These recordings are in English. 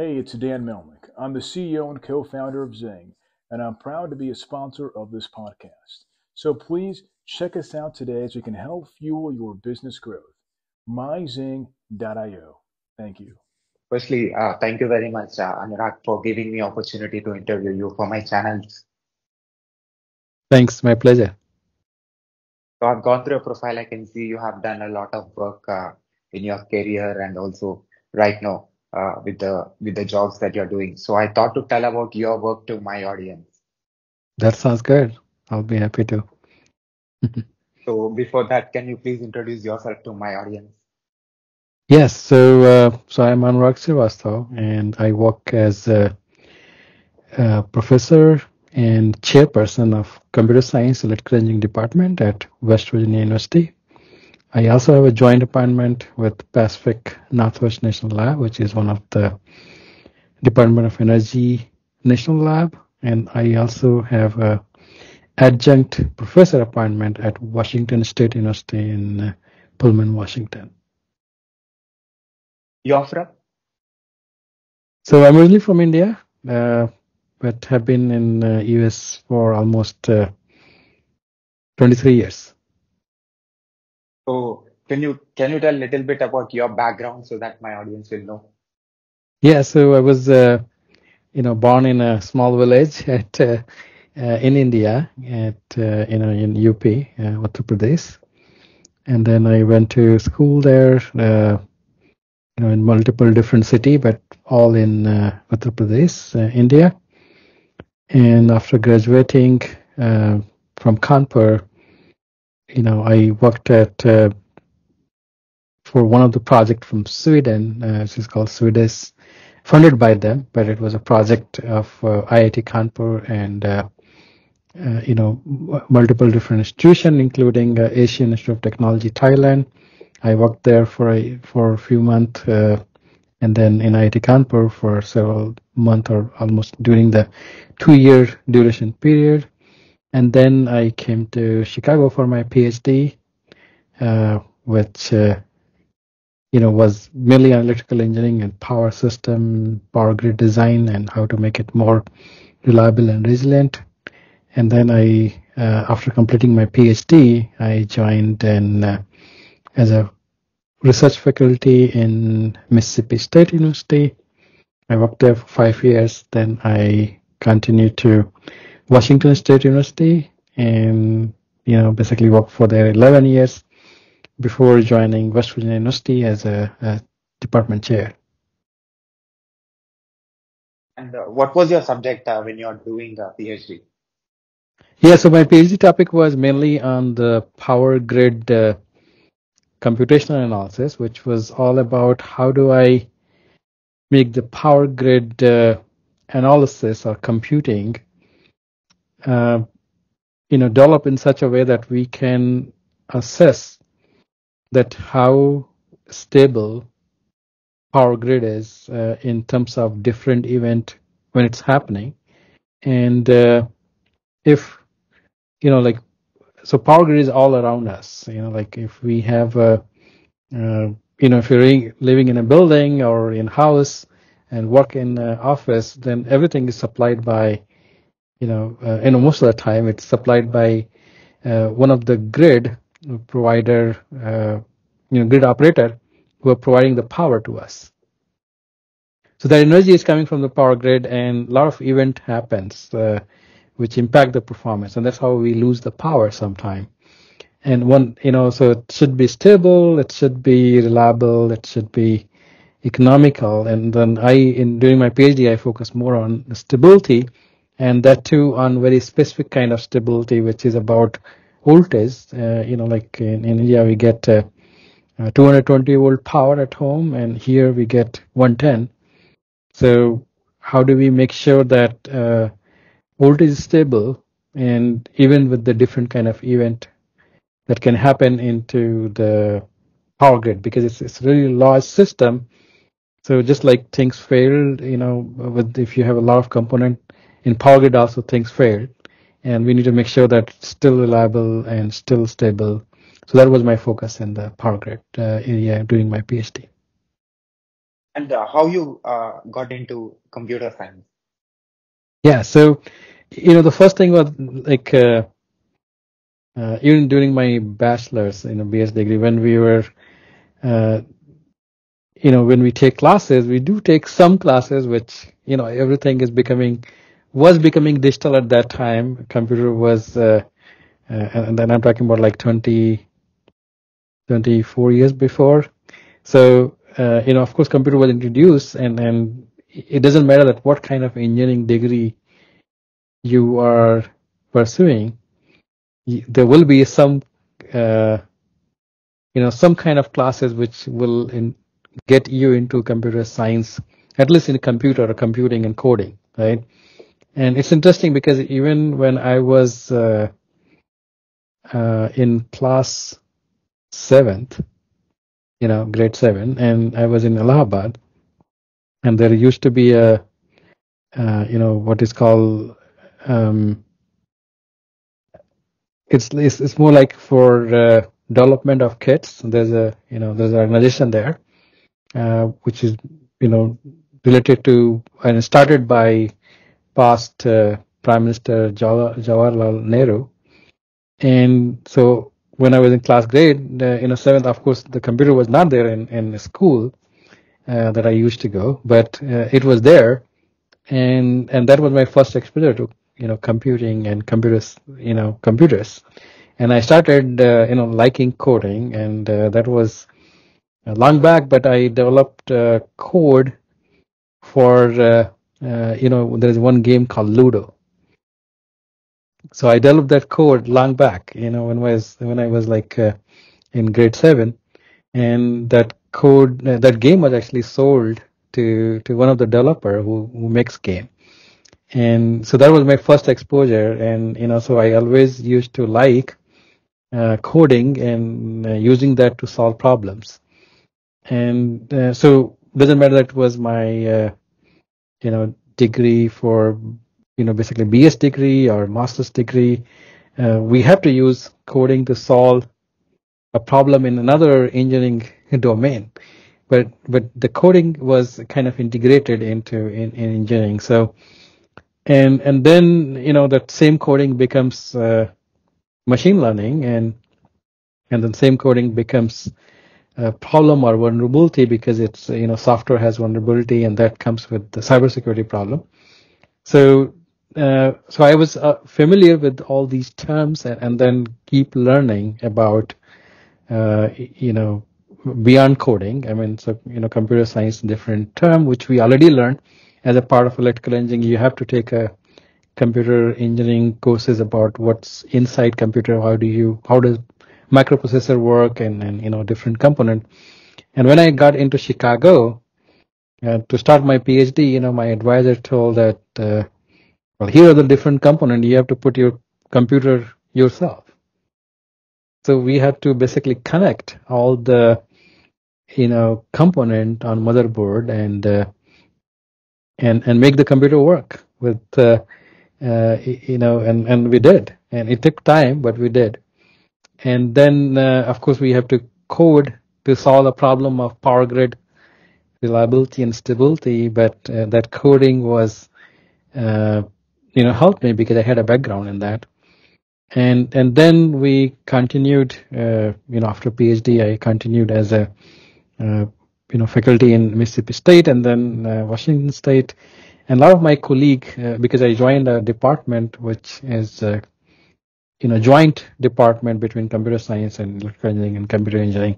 Hey, it's Dan Melnick. I'm the CEO and co-founder of Zing, and I'm proud to be a sponsor of this podcast. So please check us out today as we can help fuel your business growth. MyZing.io. Thank you. Firstly, thank you very much, Anurag, for giving me opportunity to interview you for my channel. Thanks, my pleasure. So I've gone through your profile. I can see you have done a lot of work in your career and also right now with the jobs that you're doing. So I thought to tell about your work to my audience. That sounds good. I'll be happy to. So before that, can you please introduce yourself to my audience? Yes. So I'm Anurag Srivastava, and I work as a professor and chairperson of computer science electrical engineering department at West Virginia University. I also have a joint appointment with Pacific Northwest National Lab, which is one of the Department of Energy National Lab, and I also have a adjunct professor appointment at Washington State University in Pullman, Washington. You're from? So I'm originally from India, but have been in US for almost 23 years. So can you tell a little bit about your background so that my audience will know? Yeah, so I was born in a small village at in India, in UP, Uttar Pradesh, and then I went to school there, in multiple different cities, but all in Uttar Pradesh, India. And after graduating from Kanpur, I worked at for one of the project from Sweden, which is called Swedish, funded by them, but it was a project of IIT Kanpur and multiple different institutions, including Asian Institute of Technology, Thailand. I worked there for a few months, and then in IIT Kanpur for several months, or almost during the 2-year duration period. And then I came to Chicago for my PhD, which was mainly on electrical engineering and power system, power grid design, and how to make it more reliable and resilient. And then I, after completing my PhD, I joined as a research faculty in Mississippi State University. I worked there for 5 years. Then I continued to Washington State University and, basically worked for there 11 years before joining West Virginia University as a department chair. And what was your subject when you are doing the PhD? Yeah, so my PhD topic was mainly on the power grid computational analysis, which was all about how do I make the power grid analysis or computing, develop in such a way that we can assess that how stable power grid is in terms of different event when it's happening. And if, so power grid is all around us, if we have, if you're living in a building or in house and work in an office, then everything is supplied by, most of the time it's supplied by one of the grid provider, grid operator who are providing the power to us. So that energy is coming from the power grid and a lot of event happens, which impact the performance, and that's how we lose the power sometime. And so it should be stable, it should be reliable, it should be economical. And then during my PhD, I focused more on stability, and that too on very specific kind of stability, which is about voltage. In India we get 220 volt power at home, and here we get 110. So how do we make sure that voltage is stable, and even with the different kind of event that can happen into the power grid, because it's really large system. So just like things failed, if you have a lot of component in power grid, also things failed. And we need to make sure that it's still reliable and still stable. So that was my focus in the power grid area during my PhD. And how you got into computer science? Yeah, so, you know, the first thing was like, even during my bachelor's, you know, BS degree, when we were, you know, when we take classes, we do take some classes, which, you know, everything is becoming digital at that time. Computer was, and then I'm talking about like 24 years before. So, you know, of course, computer was introduced, and it doesn't matter that what kind of engineering degree you are pursuing, there will be some, you know, some kind of classes which will get you into computer science, at least in computer or computing and coding, right? And it's interesting because even when I was in class 7th, you know, grade 7, and I was in Allahabad, and there used to be a, you know, what is called, it's more like for development of kits. There's a, you know, there's an organization there, which is, you know, related to, and started by past Prime Minister Jawaharlal Nehru. And so when I was in class grade, you know, 7th, of course, the computer was not there in school that I used to go, but it was there. And that was my first exposure to, you know, computing and computers, you know, computers. And I started, you know, liking coding, and that was long back, but I developed code for, you know, there is one game called Ludo. So I developed that code long back, you know, when I was like in grade 7, and that code, that game was actually sold to one of the developer who makes game. And so that was my first exposure. And, you know, so I always used to like coding and using that to solve problems. And so doesn't matter that was my, you know, degree for, you know, basically BS degree or master's degree, we have to use coding to solve a problem in another engineering domain. But the coding was kind of integrated into in engineering. So, and then, you know, that same coding becomes machine learning, and then same coding becomes a problem or vulnerability, because it's, you know, software has vulnerability, and that comes with the cybersecurity problem. So, so I was familiar with all these terms, and then keep learning about, you know, beyond coding. I mean, so, you know, computer science, different term, which we already learned as a part of electrical engineering. You have to take a computer engineering courses about what's inside computer. How does microprocessor work, and, you know, different component. And when I got into Chicago to start my PhD, you know, my advisor told that, well, here are the different component. You have to put your computer yourself. So we have to basically connect all the, you know, component on motherboard, and make the computer work with, you know, and we did, and it took time, but we did. And then, of course, we have to code to solve a problem of power grid reliability and stability. But that coding was, you know, helped me because I had a background in that. And then we continued, you know, after PhD, I continued as a, you know, faculty in Mississippi State, and then Washington State. And a lot of my colleague, because I joined a department which is, you know, joint department between computer science and electrical engineering and computer engineering.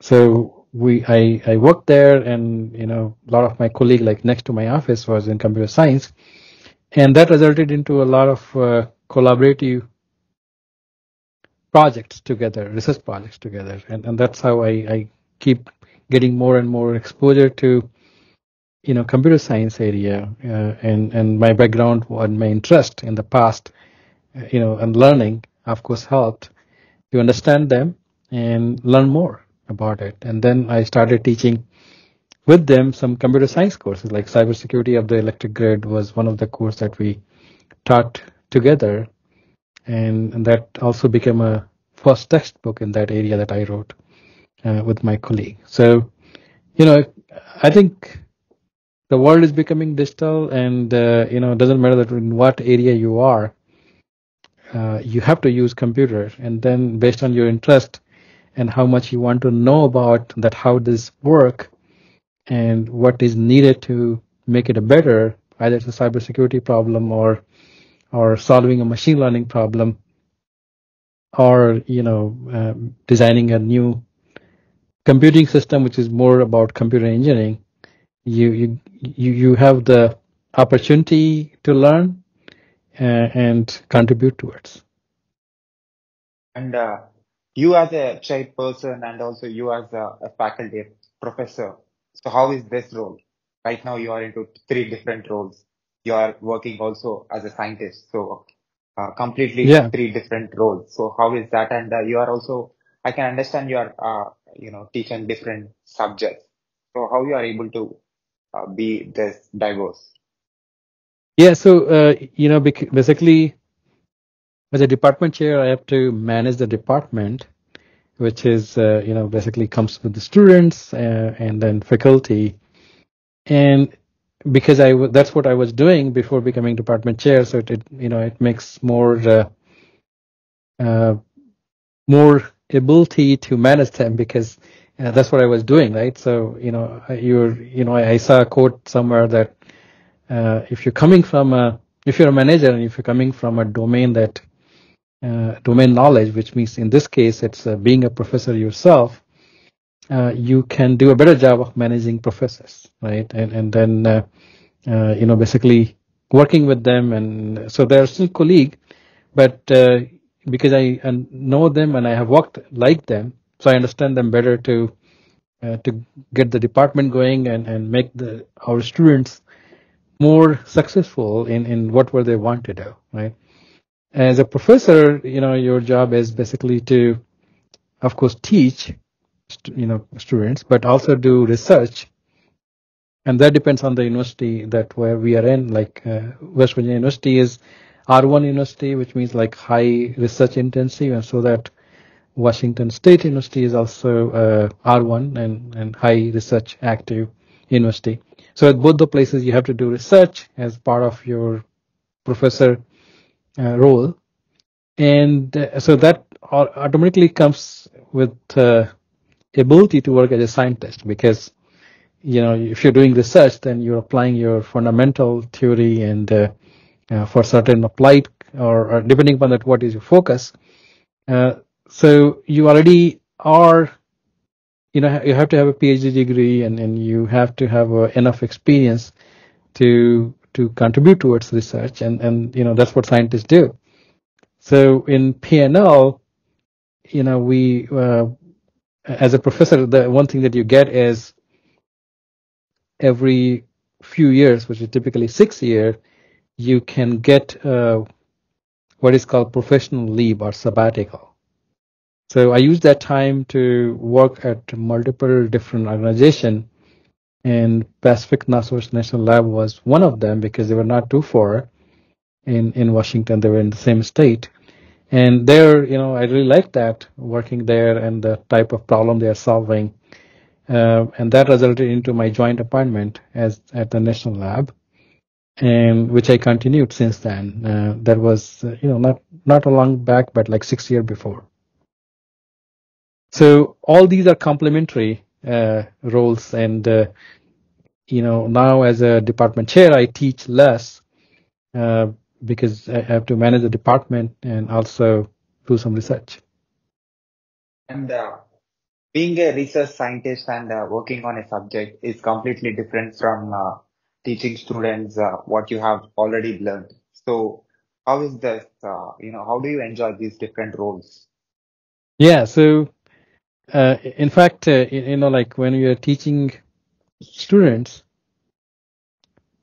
So I worked there, and, you know, a lot of my colleague, like next to my office, was in computer science. And that resulted into a lot of, collaborative projects together, research projects together. And that's how I keep getting more and more exposure to, you know, computer science area, and my background and my interest in the past, you know, and learning, of course, helped to understand them and learn more about it. And then I started teaching with them some computer science courses, like cybersecurity of the electric grid was one of the courses that we taught together, and that also became a first textbook in that area that I wrote with my colleague. So, you know, I think the world is becoming digital, and it doesn't matter that in what area you are. You have to use computers, and then based on your interest and how much you want to know about that, how this work and what is needed to make it a better, either it's a cybersecurity problem or solving a machine learning problem, or designing a new computing system, which is more about computer engineering. You have the opportunity to learn and contribute towards. And you as a chairperson, and also you as a faculty professor, so how is this role? Right now you are into three different roles. You are working also as a scientist, so completely three different roles. So how is that? And you are also, I can understand you are, teaching different subjects. So how you are able to be this diverse? Yeah, so, basically, as a department chair, I have to manage the department, which is, basically comes with the students and then faculty. And because that's what I was doing before becoming department chair, so it makes more more ability to manage them, because that's what I was doing, right? So I saw a quote somewhere that if you're a manager and if you're coming from a domain that domain knowledge, which means in this case it's being a professor yourself, you can do a better job of managing professors, right? And then, basically working with them. And so they're still colleague, but because I know them and I have worked like them, so I understand them better to get the department going and make our students more successful in what they want to do, right? As a professor, your job is basically to, of course, teach, students, but also do research, and that depends on the university that where we are in. Like West Virginia University is R1 university, which means like high research intensity, and so that Washington State University is also R1 and high research active university. So at both the places you have to do research as part of your professor role, and so that automatically comes with ability to work as a scientist, because if you're doing research, then you're applying your fundamental theory, and for certain applied or depending upon that what is your focus, so you already are, you have to have a PhD degree, and you have to have enough experience to contribute towards research, and that's what scientists do. So in PNL, we as a professor, the one thing that you get is every few years, which is typically 6 years, you can get what is called professional leave or sabbatical. So I use that time to work at multiple different organizations, and Pacific Northwest National Lab was one of them, because they were not too far in Washington. They were in the same state. And there, I really like that, working there and the type of problem they are solving. And that resulted into my joint appointment at the National Lab, and which I continued since then. That was, not a long back, but like 6 years before. So all these are complementary roles. And, now as a department chair, I teach less, because I have to manage the department and also do some research. And being a research scientist and working on a subject is completely different from teaching students what you have already learned. So how is this, how do you enjoy these different roles? Yeah, so in fact, like when you're teaching students,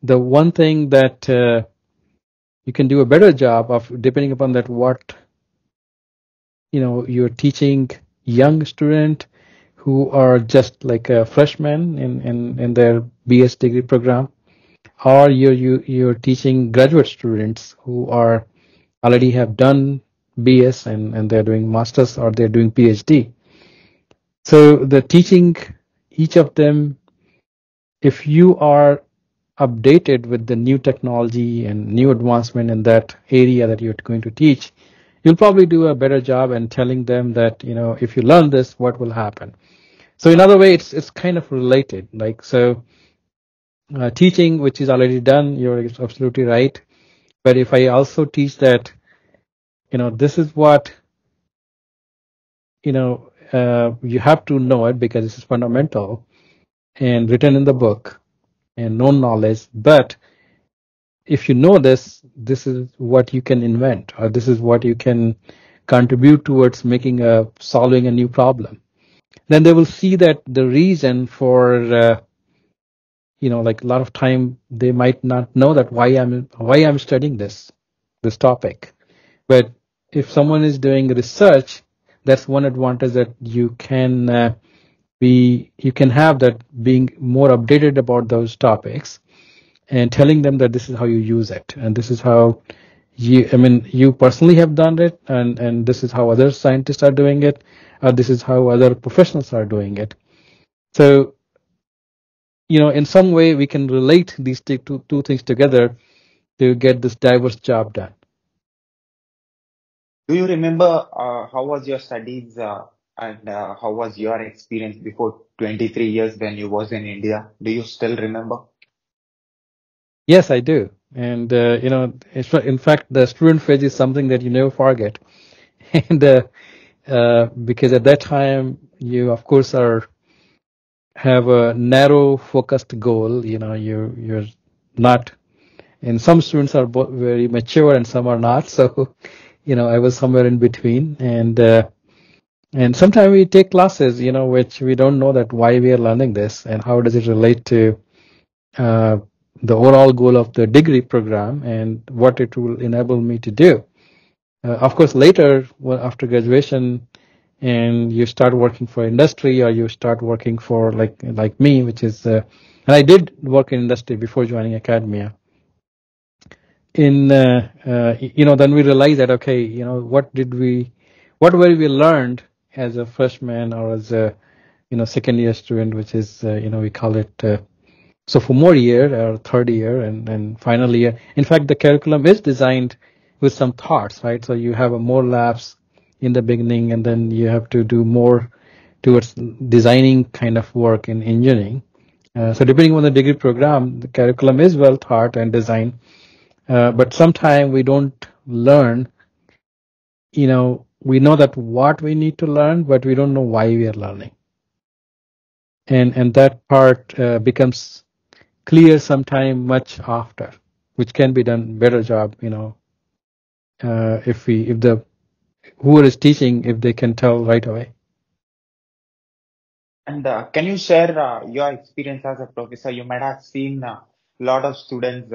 the one thing that you can do a better job of, depending upon that what you're teaching young student who are just like a freshman in their BS degree program, or you're teaching graduate students who are already have done BS and they're doing masters or they're doing PhD. So the teaching each of them if you are updated with the new technology and new advancement in that area that you're going to teach, you'll probably do a better job in telling them that, you know, if you learn this, what will happen. So in other way, it's kind of related. Like, so teaching, which is already done, you're absolutely right. But if I also teach that, you know, this is what, you know, you have to know it because this is fundamental and written in the book and known knowledge. But if you know this, this is what you can invent, or this is what you can contribute towards making a solving a new problem. Then they will see that the reason for, you know, like a lot of time they might not know that why I'm studying this topic. But if someone is doing research, that's one advantage that you can have, that being more updated about those topics and telling them that this is how you use it, and this is how you, I mean, you personally have done it, and this is how other scientists are doing it, or this is how other professionals are doing it. So, you know, in some way we can relate these two things together to get this diverse job done. Do you remember how was your studies and how was your experience before 23 years when you was in India? Do you still remember? Yes, I do. And, you know, in fact, the student phase is something that you never forget. And because at that time, you, of course, have a narrow focused goal. You know, you're not, and some students are very mature and some are not. So, you know, I was somewhere in between, and sometimes we take classes, you know, which we don't know that why we are learning this and how does it relate to the overall goal of the degree program and what it will enable me to do. Of course, later, well, after graduation, and you start working for industry, or you start working for like me, which is, and I did work in industry before joining academia. You know, then we realize that, okay, you know, what were we learned as a freshman or as a, you know, second year student, which is, you know, we call it sophomore year or third year and final year. In fact, the curriculum is designed with some thoughts, right? So you have more labs in the beginning, and then you have to do more towards designing kind of work in engineering. So depending on the degree program, the curriculum is well thought and designed. But sometimes we don't learn, you know, we know that what we need to learn, but we don't know why we are learning. And that part becomes clear sometime much after, which can be done better job, you know, if the whoever is teaching, if they can tell right away. And can you share your experience as a professor? You might have seen a lot of students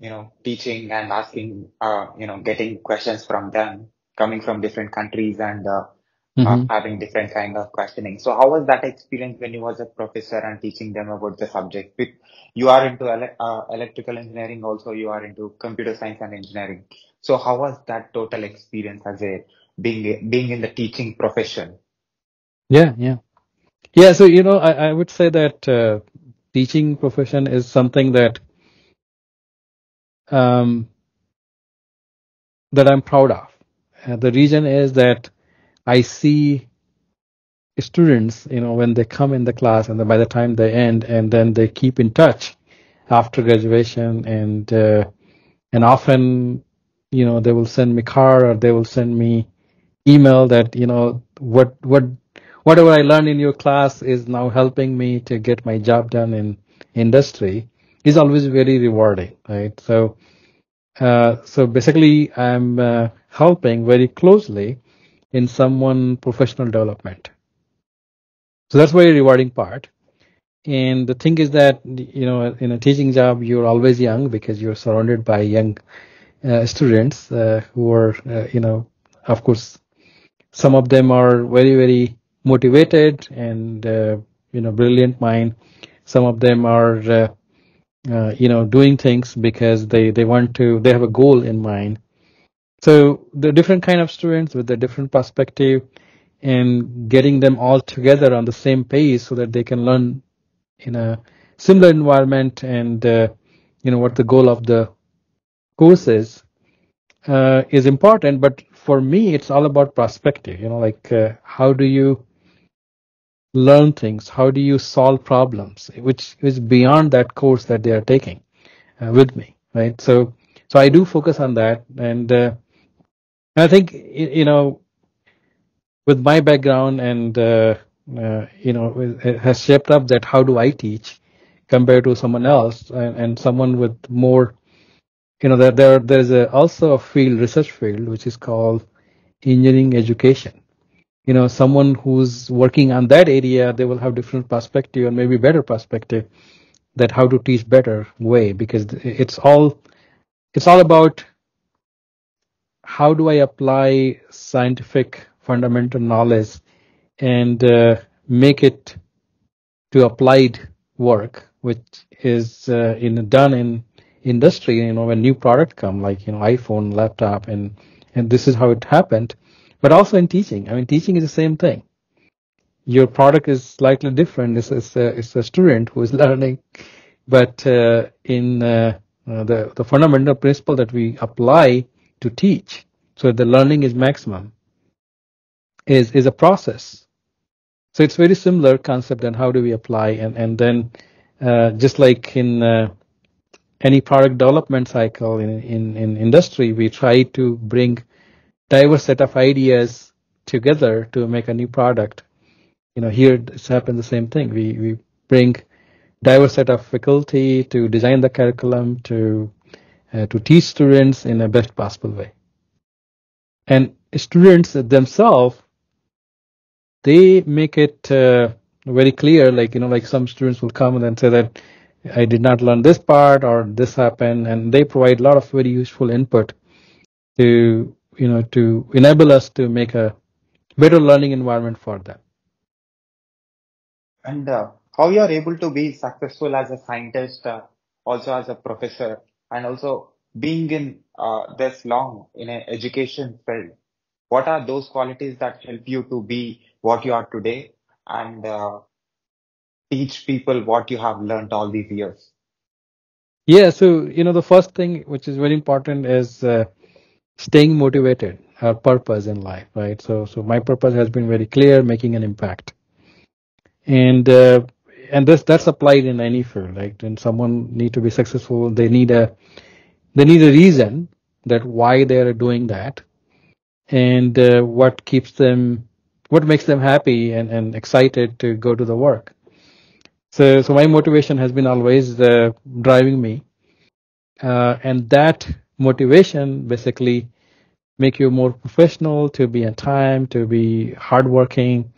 you know, teaching and asking, you know, getting questions from them, coming from different countries and having different kind of questioning. So how was that experience when you was a professor and teaching them about the subject? You are into electrical engineering, also you are into computer science and engineering. So how was that total experience as a being in the teaching profession? Yeah. So, you know, I would say that teaching profession is something that that I'm proud of. The reason is that I see students, you know, when they come in the class and then by the time they end, and then they keep in touch after graduation, and often, you know, they will send me card or they will send me email that, you know, whatever I learned in your class is now helping me to get my job done in industry. Is always very rewarding, right? So, so basically, I'm helping very closely in someone's professional development. So that's very rewarding part. And the thing is that, you know, in a teaching job, you're always young because you're surrounded by young students who are, you know, of course, some of them are very, very motivated and, you know, brilliant mind. Some of them are, you know, doing things because they have a goal in mind. So the different kind of students with the different perspective, and getting them all together on the same page so that they can learn in a similar environment, and what the goal of the course is important. But for me, it's all about perspective. How do you learn things? How do you solve problems? Which is beyond that course that they are taking with me, right? So I do focus on that, and I think with my background and it has shaped up that how do I teach compared to someone else and someone with more, there's also a research field which is called engineering education. Someone who's working on that area, they will have different perspective and maybe better perspective that how to teach better way, because it's all about how do I apply scientific fundamental knowledge and make it to applied work, which is done in industry. When new product come, iPhone, laptop, and this is how it happened. But also in teaching, teaching is the same thing. Your product is slightly different. It's a student who is learning, but in the fundamental principle that we apply to teach, so the learning is maximum, is a process. So it's very similar concept, and how do we apply, and then just like in any product development cycle in industry, we try to bring diverse set of ideas together to make a new product. Here it's happened the same thing. We bring diverse set of faculty to design the curriculum to teach students in the best possible way. And students themselves, they make it very clear, some students will come and say that I did not learn this part or this happened, and they provide a lot of very useful input to enable us to make a better learning environment for them. And how you are able to be successful as a scientist, also as a professor, and also being in this long in an education field, what are those qualities that help you to be what you are today and teach people what you have learned all these years? Yeah, so the first thing which is very important is staying motivated, our purpose in life, right? So my purpose has been very clear, making an impact, and that's applied in any field. Like when someone need to be successful, they need a reason that why they are doing that, and what makes them happy and excited to go to the work. So my motivation has been always driving me, and that motivation basically make you more professional, to be on time, to be hardworking,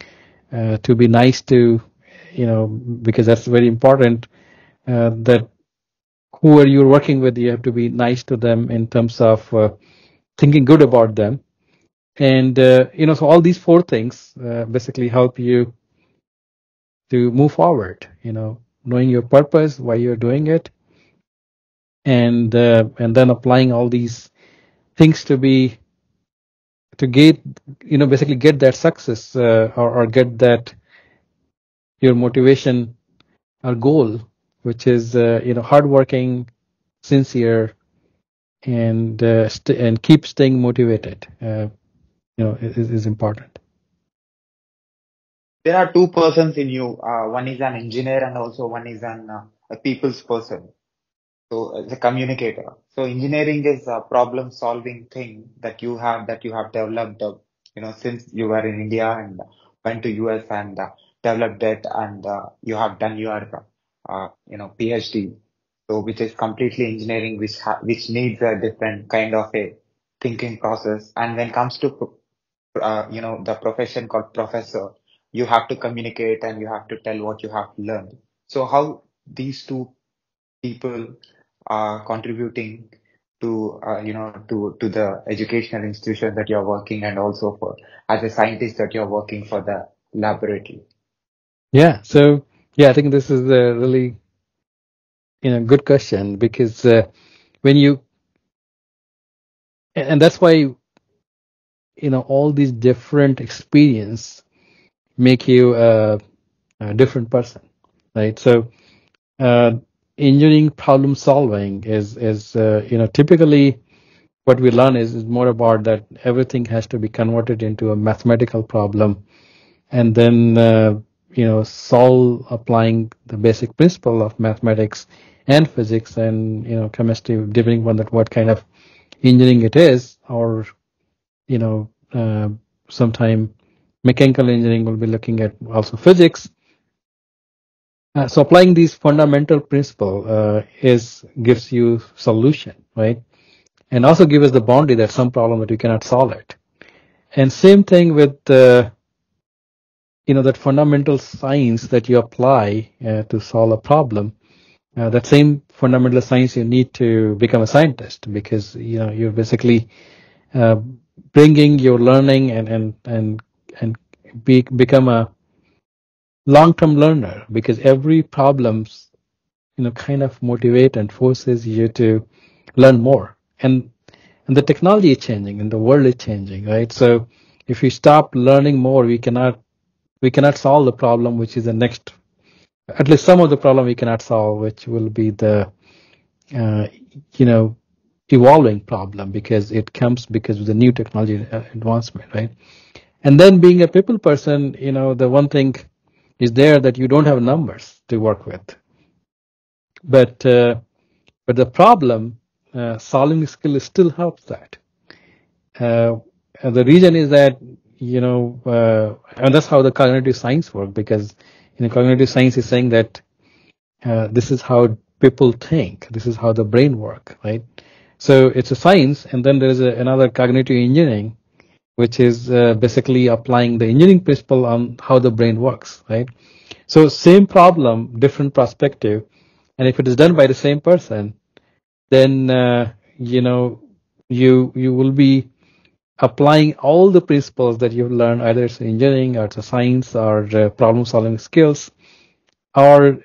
to be nice to, because that's very important, that whoever you're working with, you have to be nice to them in terms of thinking good about them. And, so all these four things basically help you to move forward, knowing your purpose, why you're doing it, and then applying all these things to get that success or get that your motivation or goal, which is hardworking, sincere, and keep staying motivated. Is important. There are two persons in you. One is an engineer, and also one is a people's person. So as a communicator, so engineering is a problem solving thing that you have developed, since you were in India and went to US and developed it, and you have done your, PhD. So which is completely engineering, which needs a different kind of a thinking process. And when it comes to, the profession called professor, you have to communicate and you have to tell what you have learned. So how these two people are contributing to the educational institution that you're working, and also for as a scientist that you're working for the laboratory? I think this is a really good question, because and that's why all these different experience make you a different person, right? So engineering problem solving is typically what we learn is more about that everything has to be converted into a mathematical problem, and then solve applying the basic principle of mathematics and physics and chemistry, depending on that what kind of engineering it is, or sometime mechanical engineering will be looking at also physics. So applying these fundamental principle gives you solution, right? And also give us the boundary that some problem that we cannot solve it. And same thing with that fundamental science that you apply to solve a problem. That same fundamental science you need to become a scientist, because you're basically bringing your learning and become a long-term learner, because every problems kind of motivate and forces you to learn more. And the technology is changing and the world is changing, right? So if we stop learning more, we cannot solve the problem, which is the next. At least some of the problem we cannot solve, which will be the, evolving problem, because it comes because of the new technology advancement, right? And then being a people person, the one thing is there that you don't have numbers to work with. But the problem solving skill still helps that. The reason is that, and that's how the cognitive science works, because cognitive science is saying that this is how people think, this is how the brain works, right? So it's a science, and then there's another cognitive engineering, which is basically applying the engineering principle on how the brain works, right? So same problem, different perspective, and if it is done by the same person, then you will be applying all the principles that you've learned, either it's engineering or it's a science or problem-solving skills or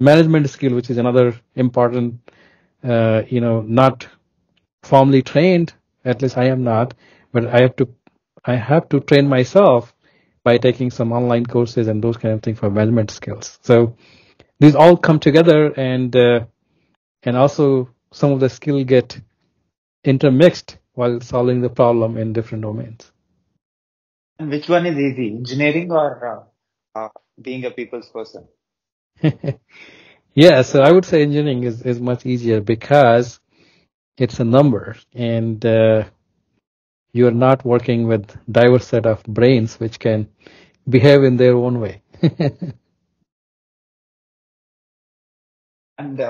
management skill, which is another important, not formally trained. At least I am not, but I have to train myself by taking some online courses and those kind of things for management skills. So these all come together, and also some of the skill get intermixed while solving the problem in different domains. And which one is easy, engineering or being a people's person? Yeah, so I would say engineering is much easier, because it's a number, and you're not working with diverse set of brains which can behave in their own way. And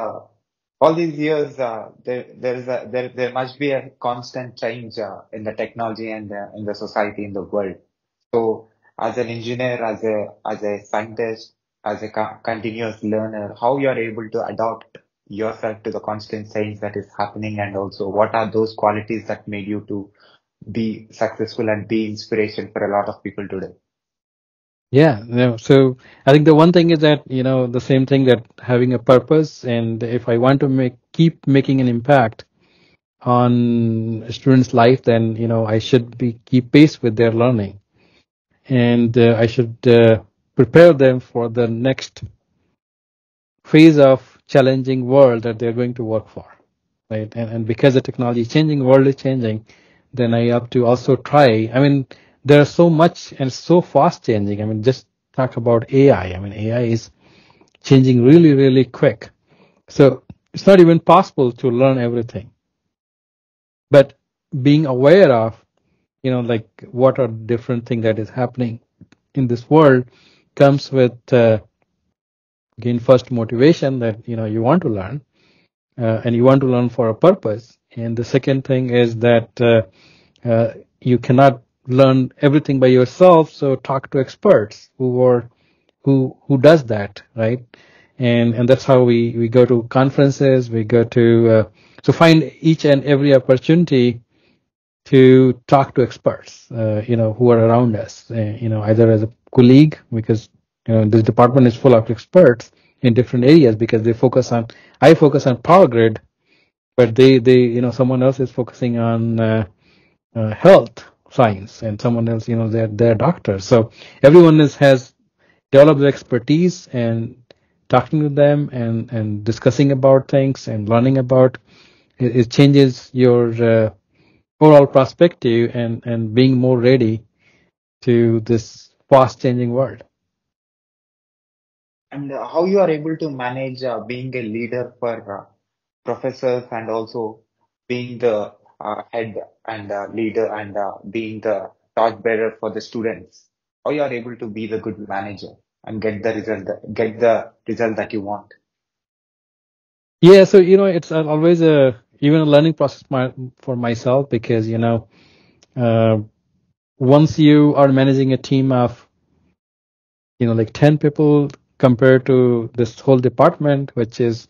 all these years, there must be a constant change in the technology and in the society, in the world. So, as an engineer, as a scientist, as a continuous learner, how you are able to adapt yourself to the constant change that is happening, and also what are those qualities that made you to be successful and be inspiration for a lot of people today? Yeah, so I think the one thing is that, the same thing, that having a purpose, and if I want to keep making an impact on students' life, then, I should keep pace with their learning, and I should prepare them for the next phase of challenging world that they're going to work for, right? And because the technology is changing, world is changing, then I have to also try, there are so much and so fast changing. Just talk about AI. AI is changing really, really quick. So it's not even possible to learn everything. But being aware of, what are different things that is happening in this world comes with, again, first motivation that, you want to learn, and you want to learn for a purpose. And the second thing is that you cannot learn everything by yourself, so talk to experts who does that, right? And that's how we go to conferences, we go to so find each and every opportunity to talk to experts who are around us, either as a colleague, because this department is full of experts in different areas, because I focus on power grid, but they someone else is focusing on health science, and someone else, they're doctors. So everyone has develop their expertise and talking to them and discussing about things and learning about it, it changes your overall perspective and being more ready to this fast changing world. And how you are able to manage being a leader for professors and also being the head and leader and being the torch bearer for the students. How you are able to be the good manager and get the result that you want. Yeah, so you know it's always a learning process for myself, because you know once you are managing a team of like 10 people. Compared to this whole department, which is,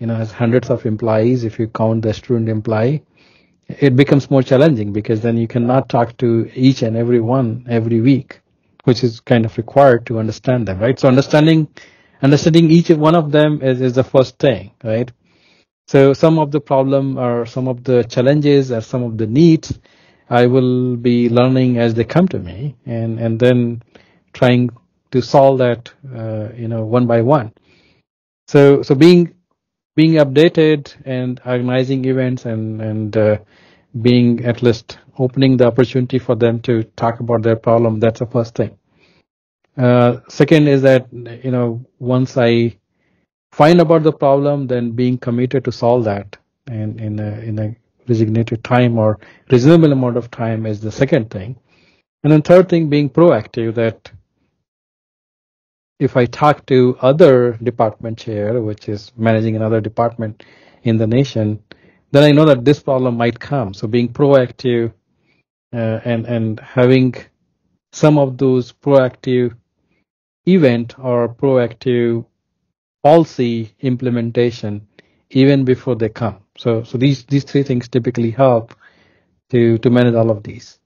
has hundreds of employees, if you count the student employee, it becomes more challenging because then you cannot talk to each and every one every week, which is kind of required to understand them, right? So understanding each one of them is the first thing, right? So some of the problem or some of the challenges or some of the needs, I will be learning as they come to me and then trying to solve that, one by one. So being updated and organizing events and being at least opening the opportunity for them to talk about their problem. That's the first thing. Second is that, once I find about the problem, then being committed to solve that and in a designated time or reasonable amount of time is the second thing. And then third thing, being proactive, that if I talk to other department chair, which is managing another department in the nation, then I know that this problem might come. So being proactive and having some of those proactive event or proactive policy implementation even before they come. So these three things typically help to manage all of these.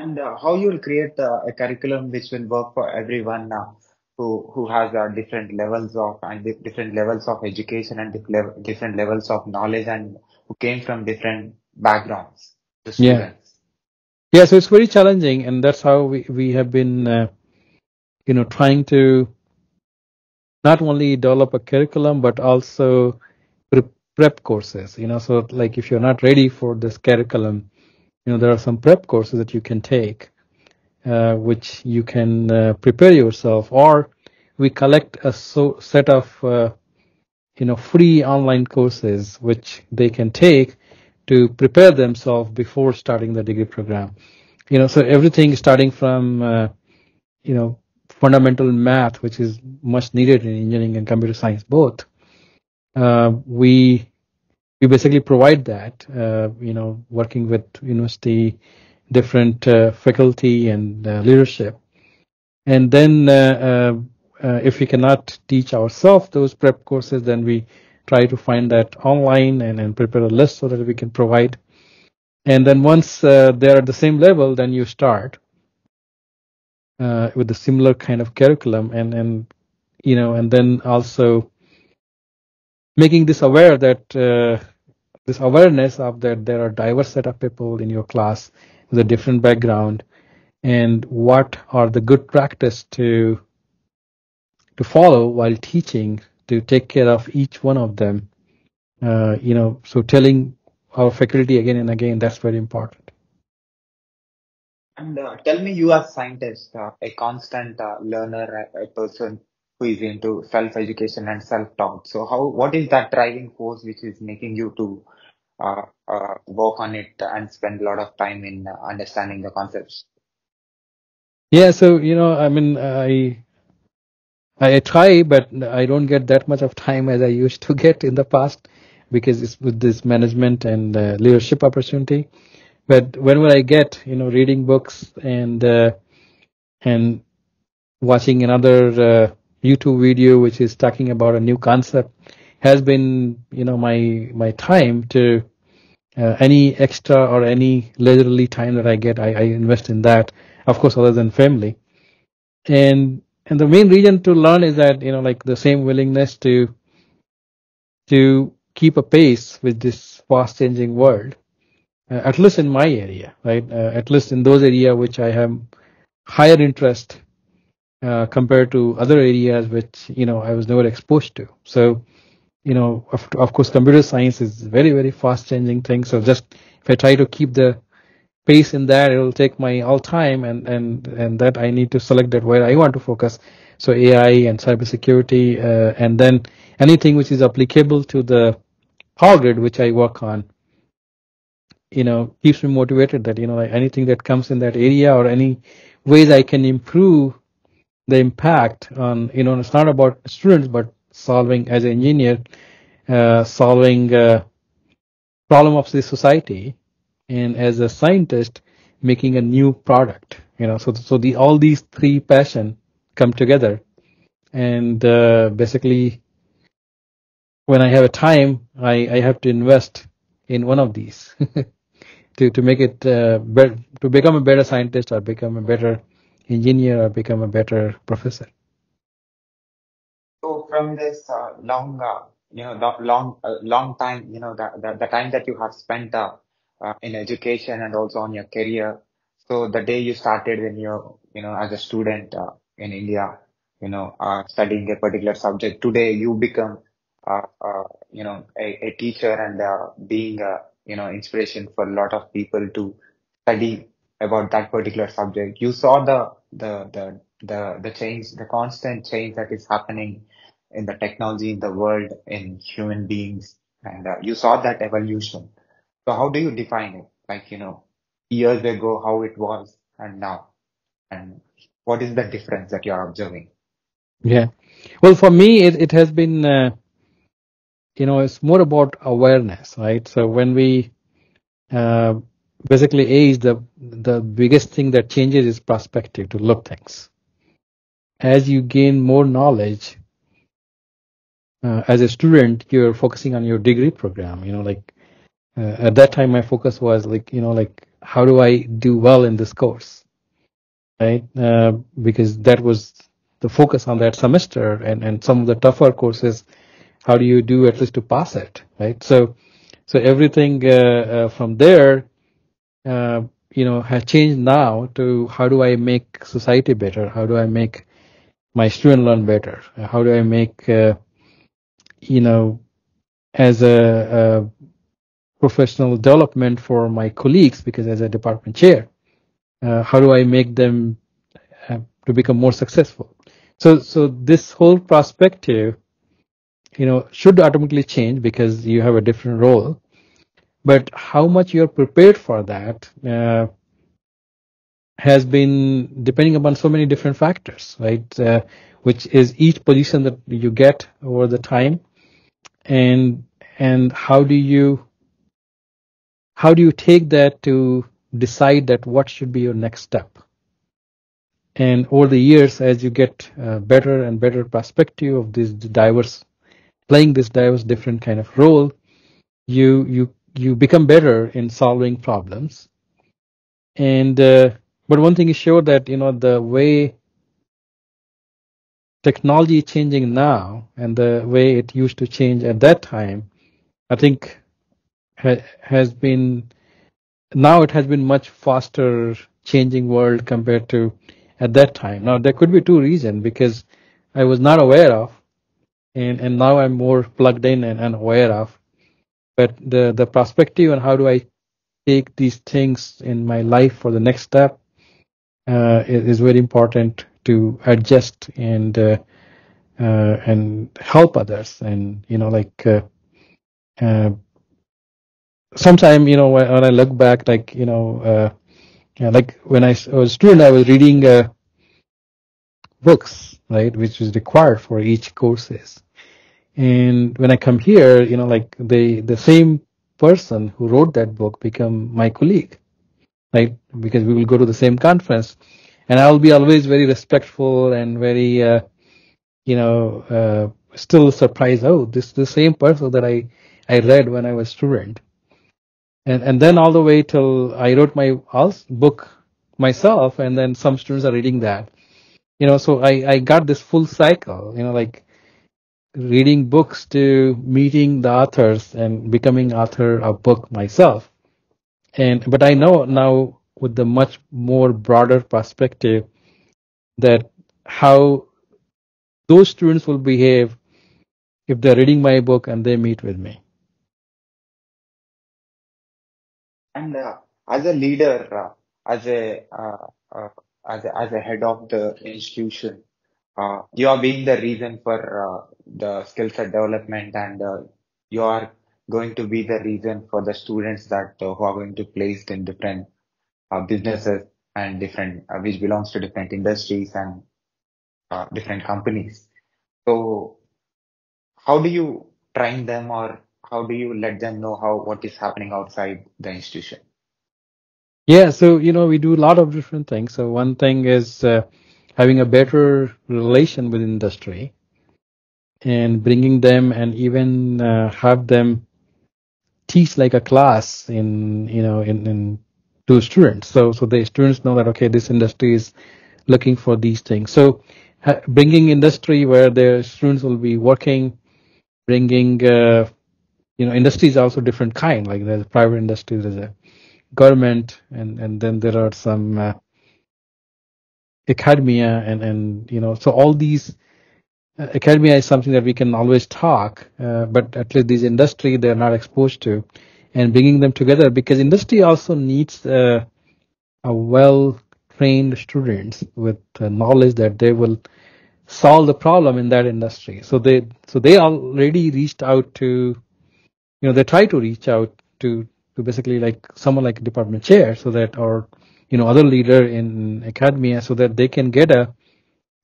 And how you will create a curriculum which will work for everyone who has different levels of and different levels of education and different levels of knowledge and who came from different backgrounds. Yeah, so it's very challenging, and that's how we have been, trying to not only develop a curriculum but also prep courses. So like if you're not ready for this curriculum. There are some prep courses that you can take, which you can prepare yourself, or we collect a set of, free online courses, which they can take to prepare themselves before starting the degree program. So everything starting from, fundamental math, which is much needed in engineering and computer science both. We basically provide that, working with university, different faculty and leadership. And then if we cannot teach ourselves those prep courses, then we try to find that online and prepare a list so that we can provide. And then once they're at the same level, then you start with a similar kind of curriculum and then also making this aware that this awareness of that there are diverse set of people in your class with a different background, and what are the good practice to follow while teaching to take care of each one of them. So telling our faculty again and again, that's very important. And tell me, you are a scientist, a constant learner, a person who is into self-education and self-taught. So what is that driving force which is making you to work on it and spend a lot of time in understanding the concepts? Yeah, so, I try, but I don't get that much of time as I used to get in the past because it's with this management and leadership opportunity. But whenever I get, reading books and watching another YouTube video which is talking about a new concept has been, my time to any extra or any leisurely time that I get, I invest in that, of course, other than family. And the main reason to learn is that, the same willingness to keep a pace with this fast changing world, at least in my area, right? At least in those area which I have higher interest compared to other areas which, you know, I was never exposed to. So, you know, of course, computer science is very, very fast changing thing. So just if I try to keep the pace in that, it will take my all time, and that I need to select that where I want to focus. So AI and cybersecurity, and then anything which is applicable to the power grid, which I work on, you know, keeps me motivated that, you know, like anything that comes in that area or any ways I can improve the impact on, you know, it's not about students, but solving as an engineer, solving problem of the society, and as a scientist making a new product, you know, so all these three passion come together. And basically when I have a time, I have to invest in one of these to make it better, to become a better scientist or become a better engineer or become a better professor. So from this long time, you know, the time that you have spent in education and also on your career. So the day you started when you're, you know, as a student in India, you know, studying a particular subject, today you become, you know, a teacher and being, you know, inspiration for a lot of people to study about that particular subject. You saw the change, the constant change that is happening in the technology, in the world, in human beings, and you saw that evolution. So how do you define it? Like, you know, years ago, how it was and now, and what is the difference that you are observing? Yeah, well, for me, it has been, you know, it's more about awareness, right? So when we basically age, the biggest thing that changes is perspective to look things. As you gain more knowledge, as a student, you're focusing on your degree program, you know, like, at that time, my focus was like, you know, like, how do I do well in this course, right? Because that was the focus on that semester, and some of the tougher courses, how do you do at least to pass it, right? So everything from there, you know, has changed now to how do I make society better? How do I make my student learn better? How do I make, you know, as a professional development for my colleagues, because as a department chair, how do I make them to become more successful? So this whole perspective, you know, should automatically change because you have a different role, but how much you're prepared for that has been depending upon so many different factors, right? Which is each position that you get over the time, and how do you take that to decide that what should be your next step? And over the years, as you get better and better perspective of this diverse, playing this diverse different kind of role, you become better in solving problems. And but one thing is sure that, you know, the way technology is changing now and the way it used to change at that time, I think has been, now it has been much faster changing world compared to at that time. Now there could be two reasons, because I was not aware of, and now I'm more plugged in and aware of, but the perspective on how do I take these things in my life for the next step is very important to adjust and help others, and, you know, like sometimes, you know, when I look back, like, you know, like when I was a student, I was reading books, right, which is required for each courses. And when I come here, you know, like the same person who wrote that book become my colleague, right? Because we will go to the same conference, and I'll be always very respectful and very, you know, still surprised. Oh, this is the same person that I read when I was a student. And then all the way till I wrote my book myself, and then some students are reading that, you know, so I got this full cycle, you know, like reading books to meeting the authors and becoming author of book myself. But I know now with the much more broader perspective that how those students will behave if they're reading my book and they meet with me. And as a leader, as a head of the institution, you are being the reason for the skill set development, and you are going to be the reason for the students that who are going to placed in different businesses and different which belongs to different industries and different companies. So how do you train them, or how do you let them know what is happening outside the institution? Yeah, so we do a lot of different things. So one thing is having a better relation with industry and bringing them, and even have them teach like a class in to students. So the students know that, okay, this industry is looking for these things. So bringing industry where their students will be working, bringing industries are also different kind. Like there's private industry, there's a government, and then there are some academia, and so all these. Academia is something that we can always talk, but at least these industry, they're not exposed to, and bringing them together, because industry also needs a well-trained students with knowledge that they will solve the problem in that industry. So they already reached out to, they try to reach out to basically like someone like department chair, so that, or, other leader in academia, so that they can get a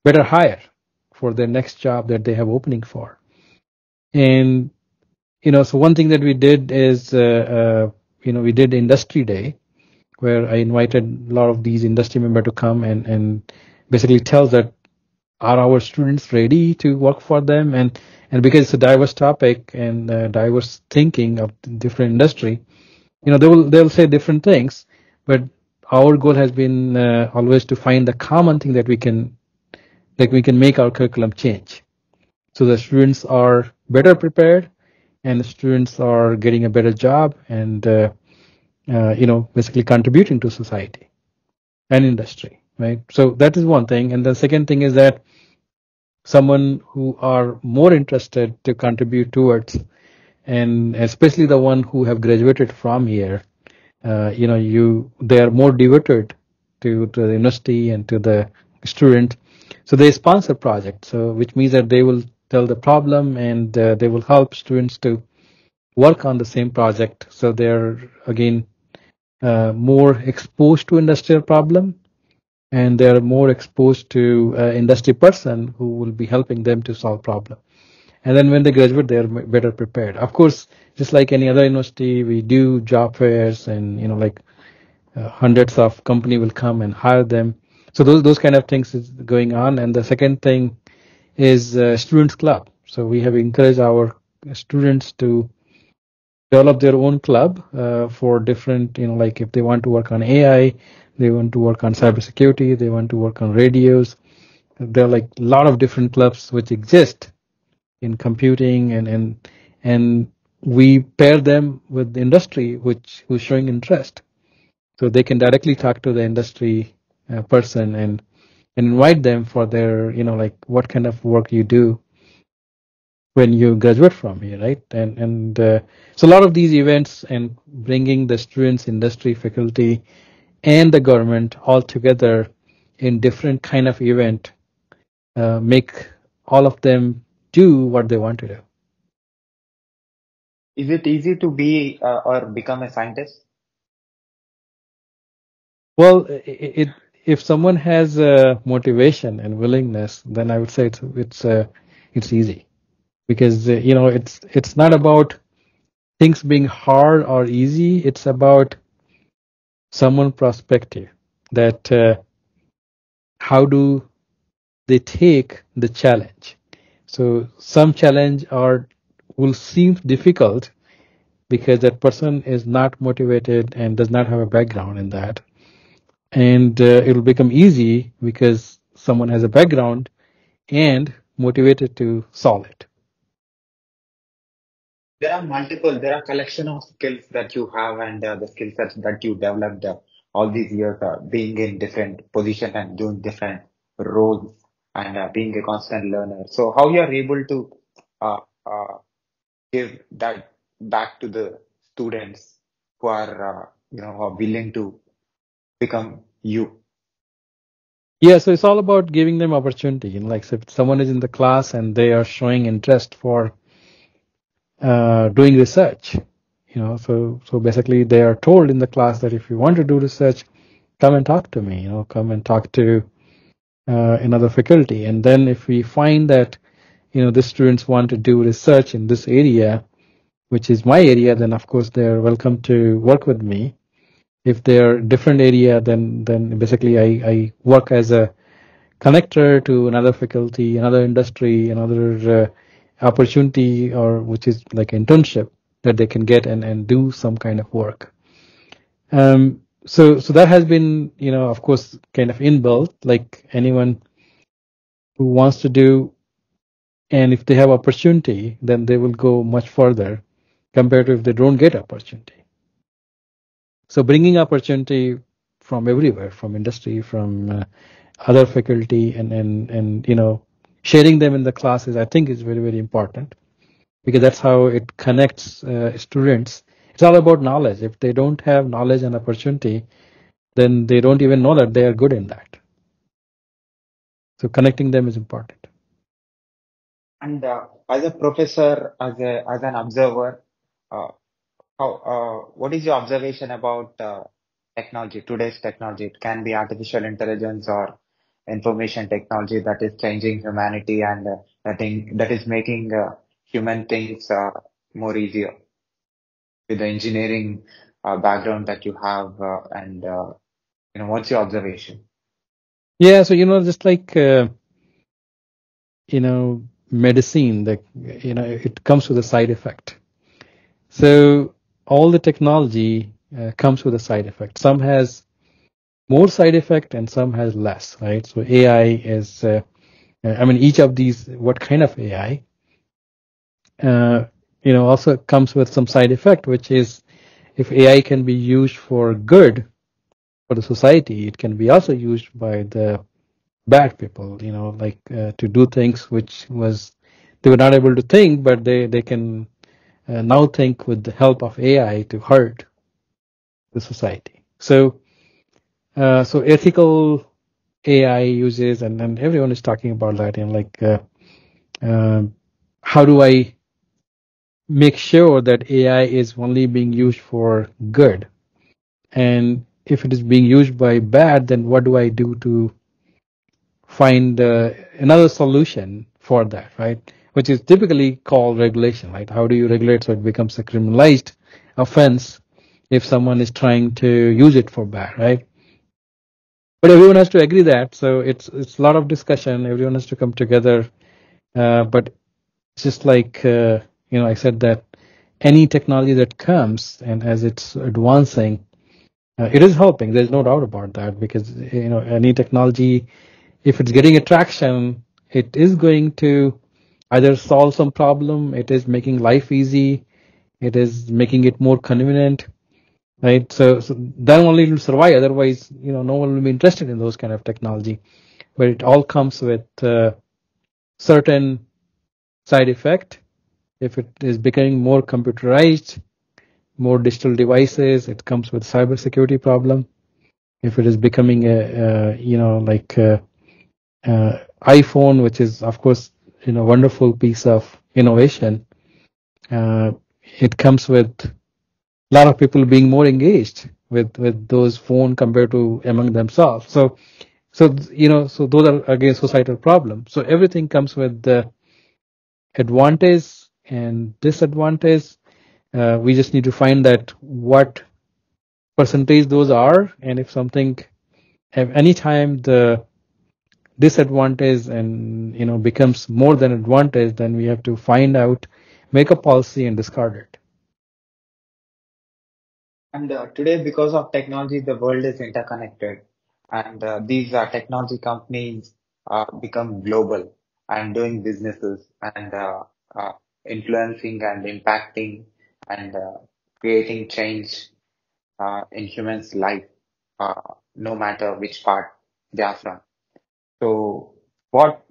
better hire for their next job that they have opening for. And, so one thing that we did is, we did Industry Day, where I invited a lot of these industry members to come and basically tell that, are our students ready to work for them? And because it's a diverse topic and diverse thinking of different industry, they'll say different things, but our goal has been always to find the common thing that we can make our curriculum change, so the students are better prepared, and the students are getting a better job, and basically contributing to society and industry, right? So that is one thing. And the second thing is that someone who are more interested to contribute towards, and especially the one who have graduated from here, they are more devoted to the university and to the student. So they sponsor projects, so which means that they will tell the problem, and they will help students to work on the same project. So they're again more exposed to industrial problem, and they're more exposed to industry person who will be helping them to solve problem. And then when they graduate, they're better prepared. Of course, just like any other university, we do job fairs, and hundreds of company will come and hire them. So those kind of things is going on. And the second thing is students club. So we have encouraged our students to develop their own club for different, if they want to work on AI, they want to work on cybersecurity, they want to work on radios. There are a lot of different clubs which exist in computing, and we pair them with the industry who's showing interest. So they can directly talk to the industry person and invite them for their what kind of work you do when you graduate from here, right? And so a lot of these events, and bringing the students, industry, faculty, and the government all together in different kind of event make all of them do what they want to do. Is it easy to be or become a scientist? Well, if someone has motivation and willingness, then I would say it's easy, because it's not about things being hard or easy. It's about someone's perspective, that how do they take the challenge. So some challenge will seem difficult because that person is not motivated and does not have a background in that. And it'll become easy because someone has a background and motivated to solve it. There are collection of skills that you have, and the skill sets that you developed all these years, being in different positions and doing different roles and being a constant learner. So how you are able to give that back to the students who are are willing to become you? Yeah, so it's all about giving them opportunity. You know, like if someone is in the class and they are showing interest for doing research, so basically they are told in the class that if you want to do research, come and talk to me, come and talk to another faculty. And then if we find that, the students want to do research in this area, which is my area, then of course they're welcome to work with me. If they're different area, then basically I work as a connector to another faculty, another industry, another opportunity, or which is like internship that they can get and do some kind of work. So that has been, of course, kind of inbuilt, like anyone who wants to do, and if they have opportunity, then they will go much further compared to if they don't get opportunity. So bringing opportunity from everywhere, from industry, from other faculty, and sharing them in the classes, I think is very, very important, because that's how it connects students. It's all about knowledge. If they don't have knowledge and opportunity, then they don't even know that they are good in that. So connecting them is important. And as a professor, as an observer, what is your observation about technology, today's technology? It can be artificial intelligence or information technology that is changing humanity, and that is making human things more easier. With the engineering background that you have, what's your observation? Yeah, so just like medicine, it comes with a side effect. So all the technology comes with a side effect. Some has more side effect and some has less, right? So AI is, each of these, what kind of AI, also comes with some side effect, which is if AI can be used for good for the society, it can be also used by the bad people, to do things which they were not able to think, but they can now think with the help of AI to hurt the society. So ethical AI uses, and everyone is talking about that, how do I make sure that AI is only being used for good? And if it is being used by bad, then what do I do to find another solution for that, right? Which is typically called regulation, right? How do you regulate so it becomes a criminalized offense if someone is trying to use it for bad, right? But everyone has to agree that, so it's a lot of discussion. Everyone has to come together, but just like I said that any technology that comes and as it's advancing, it is helping. There's no doubt about that, because any technology, if it's getting attraction, it is going to either solve some problem, it is making life easy, it is making it more convenient, right? So then only it will survive. Otherwise, no one will be interested in those kind of technology. But it all comes with certain side effect. If it is becoming more computerized, more digital devices, it comes with cybersecurity problem. If it is becoming a iPhone, which is of course wonderful piece of innovation, it comes with a lot of people being more engaged with those phones compared to among themselves. So those are again societal problems. So everything comes with the advantage and disadvantage. We just need to find that what percentage those are, and if something at any time the disadvantage and becomes more than advantage, then we have to find out, make a policy and discard it. And today, because of technology, the world is interconnected, and these technology companies become global and doing businesses and influencing and impacting and creating change in humans' life, no matter which part they are from. So what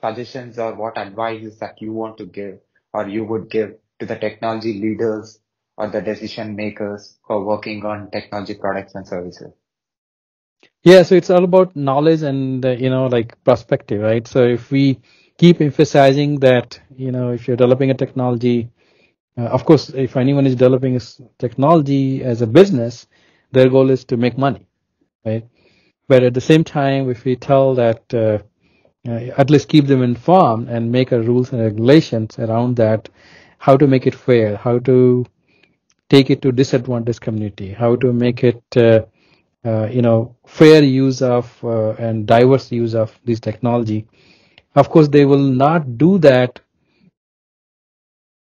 suggestions or what advices that you want to give or you would give to the technology leaders or the decision makers who are working on technology products and services? Yeah, so it's all about knowledge and, like perspective, right? So if we keep emphasizing that, if you're developing a technology, of course, if anyone is developing a technology as a business, their goal is to make money, right? But at the same time, if we tell that, at least keep them informed and make a rules and regulations around that, how to make it fair, how to take it to disadvantaged community, how to make it, fair use of and diverse use of this technology. Of course, they will not do that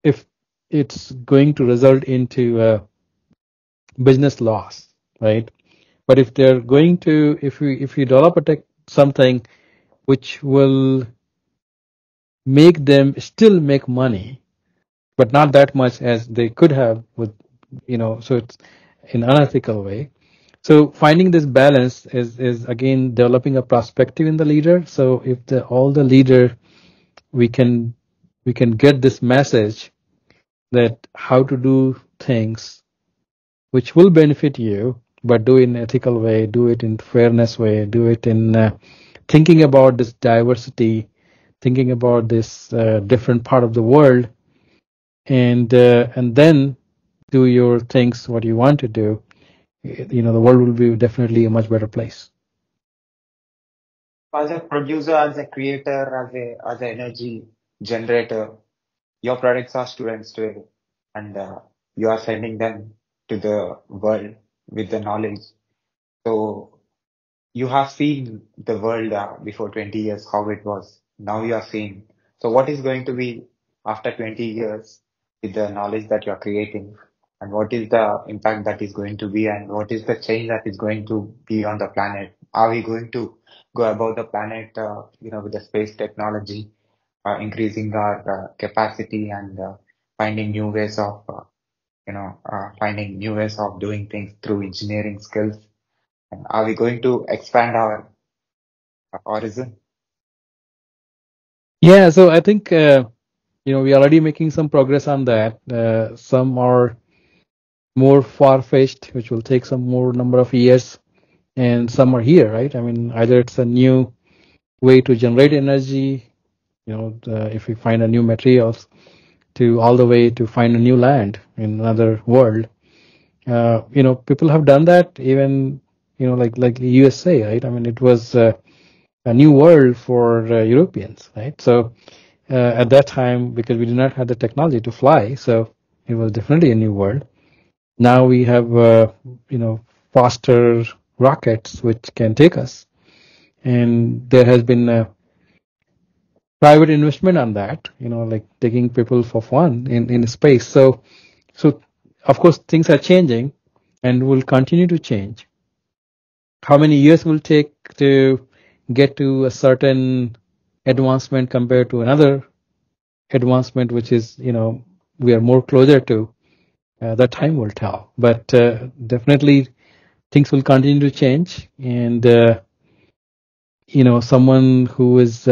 if it's going to result into business loss, right? But if they're going to, if you develop a tech, something which will make them still make money, but not that much as they could have with, so it's in an unethical way. So finding this balance is again developing a perspective in the leader. So if all the leader, we can get this message that how to do things which will benefit you, but do it in an ethical way, do it in fairness way, do it in thinking about this diversity, thinking about this different part of the world, and then do your things what you want to do, the world will be definitely a much better place. As a producer, as a creator, as an energy generator, your products are students today, and you are sending them to the world with the knowledge. So you have seen the world before 20 years, how it was. Now you are seeing. So what is going to be after 20 years with the knowledge that you are creating, and what is the impact that is going to be, and what is the change that is going to be on the planet? Are we going to go above the planet, with the space technology, increasing our capacity and finding new ways of finding new ways of doing things through engineering skills? And are we going to expand our horizon? Yeah, so I think, we are already making some progress on that. Some are more far-fetched, which will take some more number of years, and some are here, right? I mean, either it's a new way to generate energy, if we find a new materials, to all the way to find a new land in another world. People have done that even, like the USA, right? I mean, it was a new world for Europeans, right? So at that time, because we did not have the technology to fly, so it was definitely a new world. Now we have, faster rockets which can take us. And there has been a private investment on that, like taking people for fun in space. So of course, things are changing and will continue to change. How many years will take to get to a certain advancement compared to another advancement, which is, we are more closer to? That time will tell, but definitely things will continue to change. And someone who is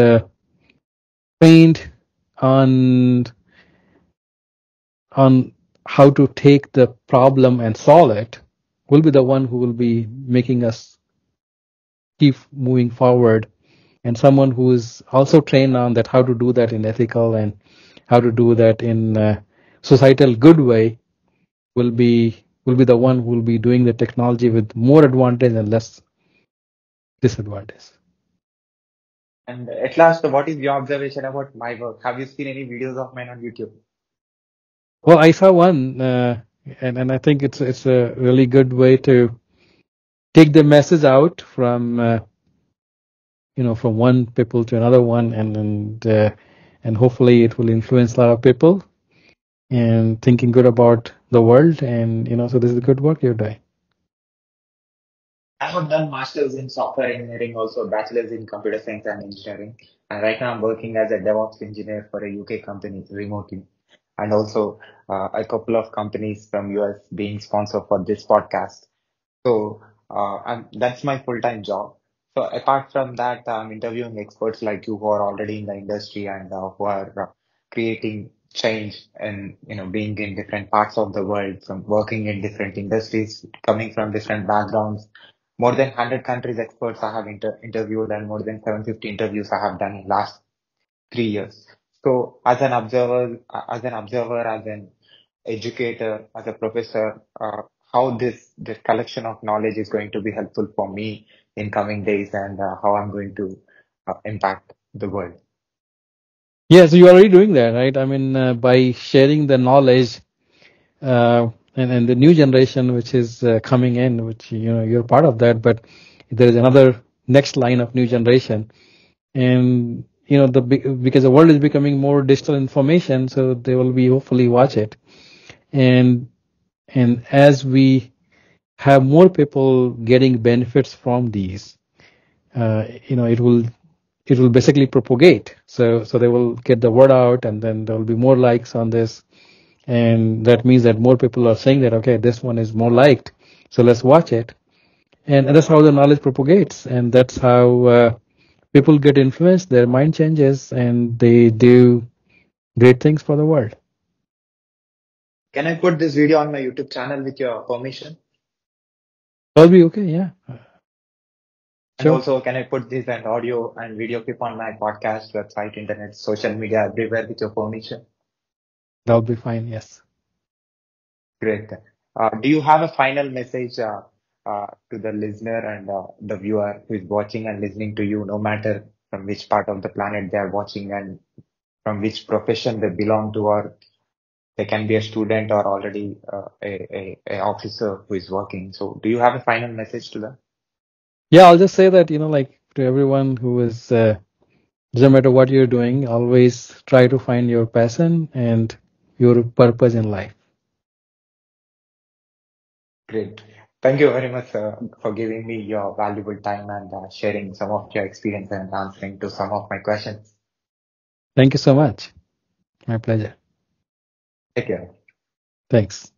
trained on how to take the problem and solve it will be the one who will be making us keep moving forward. And someone who is also trained on that, how to do that in ethical and how to do that in societal good way, will be the one who will be doing the technology with more advantage and less disadvantage. And at last, what is your observation about my work? Have you seen any videos of mine on YouTube? Well, I saw one, and I think it's a really good way to take the message out from one people to another one, and hopefully it will influence a lot of people and thinking good about the world. And so this is good work you're doing. I have done masters in software engineering, also bachelor's in computer science and engineering, and right now I'm working as a DevOps engineer for a UK company remotely, and also a couple of companies from US being sponsored for this podcast. So that's my full-time job. So apart from that, I'm interviewing experts like you who are already in the industry and who are creating change and, being in different parts of the world, from working in different industries, coming from different backgrounds. More than 100 countries experts I have interviewed, and more than 750 interviews I have done in last 3 years. So as an observer, as an educator, as a professor, how this collection of knowledge is going to be helpful for me in coming days, and how I'm going to impact the world. Yeah, so you're already doing that, right? I mean, by sharing the knowledge and the new generation which is coming in, which, you're part of that, but there is another next line of new generation. And, because the world is becoming more digital information, so they will be hopefully watch it. And as we have more people getting benefits from these, it will basically propagate. So they will get the word out, and then there will be more likes on this. And that means that more people are saying that, okay, this one is more liked, so let's watch it. And that's how the knowledge propagates. And that's how people get influenced, their mind changes, and they do great things for the world. Can I put this video on my YouTube channel with your permission? That'll be okay, yeah. And sure. Also, can I put this and audio and video clip on my podcast, website, internet, social media, everywhere with your permission? That'll be fine, yes. Great. Do you have a final message to the listener and the viewer who is watching and listening to you, no matter from which part of the planet they are watching and from which profession they belong to, or they can be a student or already a officer who is working? So do you have a final message to them? Yeah, I'll just say that, to everyone who is, doesn't matter what you're doing, always try to find your passion and your purpose in life. Great. Thank you very much for giving me your valuable time and sharing some of your experience and answering to some of my questions. Thank you so much. My pleasure. Take care. Thanks.